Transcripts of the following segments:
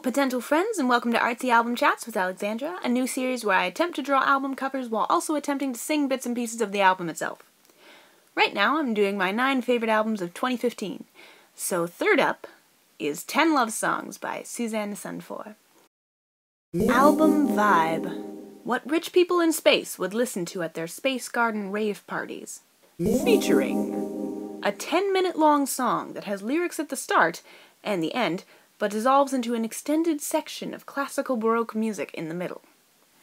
potential friends, and welcome to Artsy Album Chats with Alexandra, a new series where I attempt to draw album covers while also attempting to sing bits and pieces of the album itself. Right now I'm doing my 9 favorite albums of 2015, so third up is 10 Love Songs by Susanne Sundfor. Album vibe. What rich people in space would listen to at their space garden rave parties. Featuring a 10-minute long song that has lyrics at the start and the end, but dissolves into an extended section of classical Baroque music in the middle.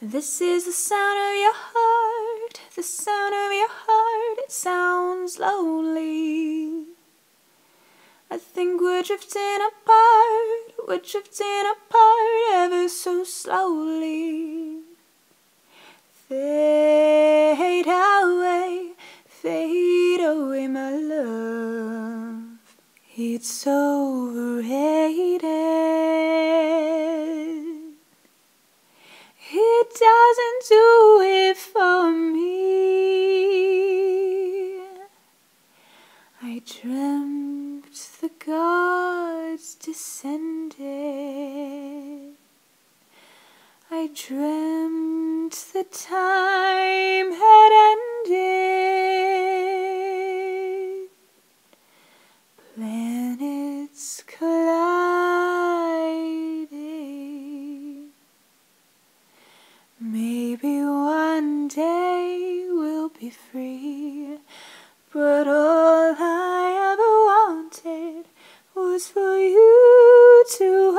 This is the sound of your heart, the sound of your heart, it sounds lonely. I think we're drifting apart ever so slowly. Fade away, my love. It's overrated. It doesn't do it for me. I dreamt the gods descended. I dreamt the time had ended. Planets colliding. Maybe one day we'll be free, but all I ever wanted was for you to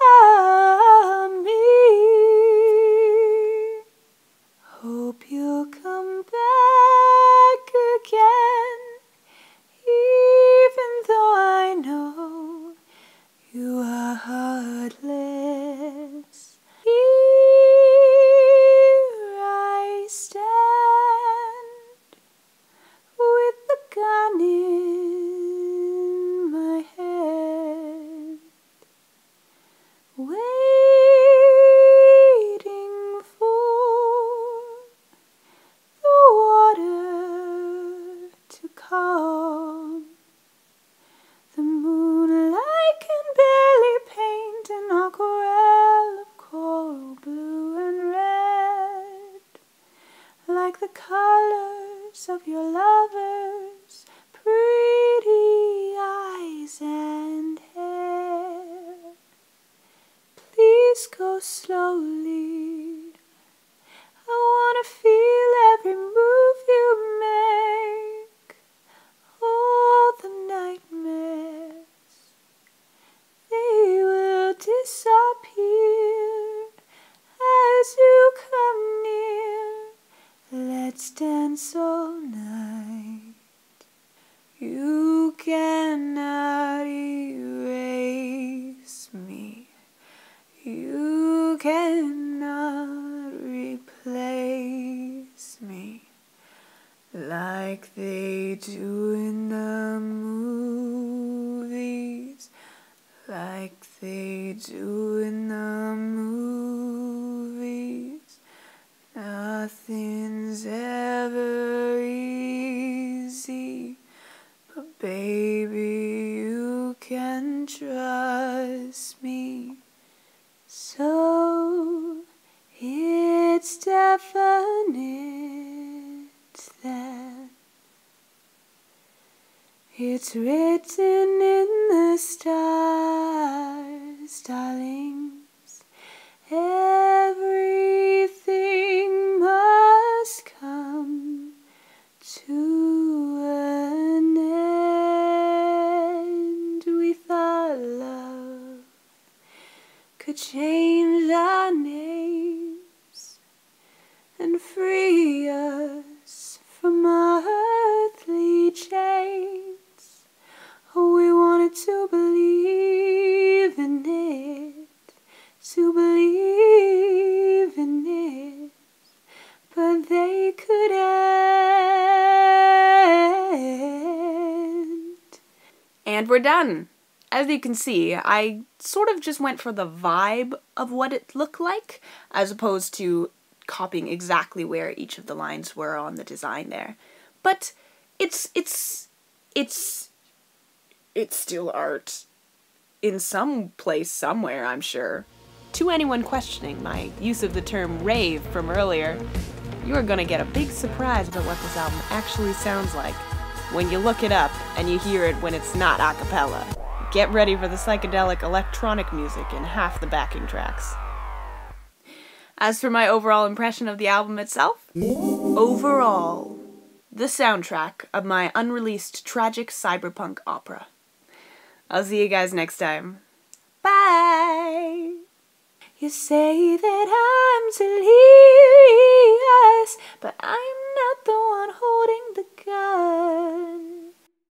have me. Hope you'll come back again, even though I know you are heartless. Here I stand with the gun in my head, waiting for the water to calm. The moonlight can barely paint an aquarelle of coral blue and red, like the colors of your lover's pretty eyes and hair. Please go slowly. I wanna feel every move you make, all the nightmares, they will disappear as you come near. Let's dance all night. You cannot erase me. You cannot replace me like they do in the movies, like they do in the movies. Nothing's ever easy, but baby, you can trust me. So it's definite that it's written in the stars, darlings. Everything must come to an end. We thought love could change our names and free us from earthly chains. Oh, we wanted to believe in it, to believe in it, but they could end. And we're done. As you can see, I sort of just went for the vibe of what it looked like, as opposed to copying exactly where each of the lines were on the design there. But it's still art. in some place somewhere, I'm sure. To anyone questioning my use of the term rave from earlier, you are gonna get a big surprise about what this album actually sounds like when you look it up and you hear it when it's not a cappella. Get ready for the psychedelic electronic music in half the backing tracks. As for my overall impression of the album itself, overall, the soundtrack of my unreleased tragic cyberpunk opera. I'll see you guys next time. Bye! You say that I'm delirious, but I'm